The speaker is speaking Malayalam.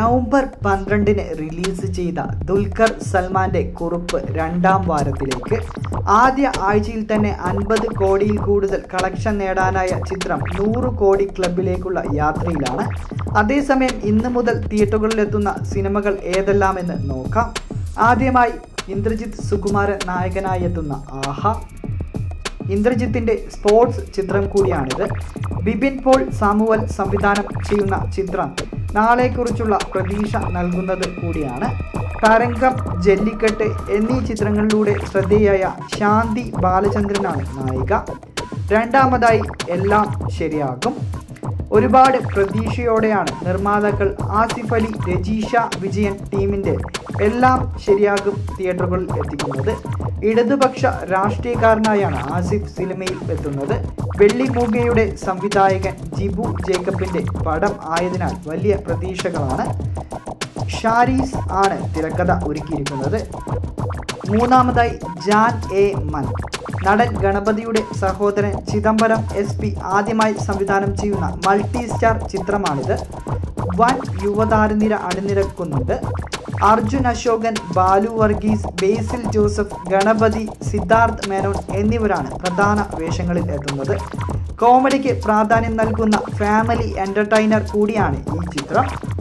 നവംബർ 12-ന് റിലീസ് ചെയ്ത ദുൽഖർ സൽമാന്റെ കുറിപ്പ് രണ്ടാം വാരത്തിലേക്ക്. ആദ്യ ആഴ്ചയിൽ തന്നെ 50 കോടിയിൽ കൂടുതൽ കളക്ഷൻ നേടാനായ ചിത്രം 100 കോടി ക്ലബിലേക്കുള്ള യാത്രയിലാണ്. അതേസമയം ഇന്ന് മുതൽ തിയേറ്ററുകളിലെത്തുന്ന സിനിമകൾ ഏതെല്ലാമെന്ന് നോക്കാം. ആദ്യമായി ഇന്ദ്രജിത്ത് സുകുമാരൻ നായകനായി എത്തുന്ന ആഹാ. ഇന്ദ്രജിത്തിൻ്റെ സ്പോർട്സ് ചിത്രം കൂടിയാണിത്. ബിപിൻ പോൾ സാമുവൽ സംവിധാനം ചെയ്യുന്ന ചിത്രം നാളെക്കുറിച്ചുള്ള പ്രതീക്ഷ നൽകുന്നത് കൂടിയാണ്. തരംഗം, ജല്ലിക്കെട്ട് എന്നീ ചിത്രങ്ങളിലൂടെ ശ്രദ്ധേയായ ശാന്തി ബാലചന്ദ്രനാണ് നായിക. രണ്ടാമതായി എല്ലാം ശരിയാകും. ഒരുപാട് പ്രതീക്ഷയോടെയാണ് നിർമ്മാതാക്കൾ ആസിഫ് അലി, രജീഷ വിജയൻ ടീമിൻ്റെ എല്ലാം ശരിയാകും തിയേറ്ററുകളിൽ എത്തിക്കുന്നത്. ഇടതുപക്ഷ രാഷ്ട്രീയക്കാരനായാണ് ആസിഫ് സിനിമയിൽ എത്തുന്നത്. വെള്ളിമൂങ്ങയുടെ സംവിധായകൻ ജിബു ജേക്കബിൻ്റെ പടം ആയതിനാൽ വലിയ പ്രതീക്ഷകളാണ്. ഷാരീസ് ആണ് തിരക്കഥ ഒരുക്കിയിരിക്കുന്നത്. മൂന്നാമതായി ജാൻ എ മൻ. നടൻ ഗണപതിയുടെ സഹോദരൻ ചിദംബരം SP ആദ്യമായി സംവിധാനം ചെയ്യുന്ന മൾട്ടി സ്റ്റാർ ചിത്രമാണിത്. വൻ യുവതാരനിര അണിനിരക്കുന്നുണ്ട്. അർജുൻ അശോകൻ, ബാലു വർഗീസ്, ബേസിൽ ജോസഫ്, ഗണപതി, സിദ്ധാർത്ഥ് മേനോൻ എന്നിവരാണ് പ്രധാന വേഷങ്ങളിൽ എത്തുന്നത്. കോമഡിക്ക് പ്രാധാന്യം നൽകുന്ന ഫാമിലി എൻ്റർടൈനർ കൂടിയാണ് ഈ ചിത്രം.